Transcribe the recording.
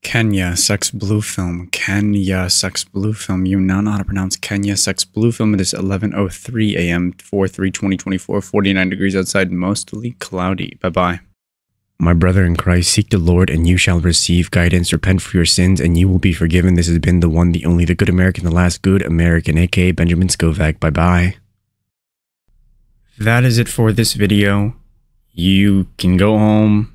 Kenya sucks blue film. Kenya sucks blue film. You now know how to pronounce Kenya sucks blue film. It is 11:03 a.m. 4/3/2024, 49 degrees outside, mostly cloudy. Bye-bye. My brother in Christ, seek the Lord and you shall receive guidance. Repent for your sins and you will be forgiven. This has been the one, the only, the good American, the last good American, aka Benjamin Skovach. Bye-bye. That is it for this video. You can go home.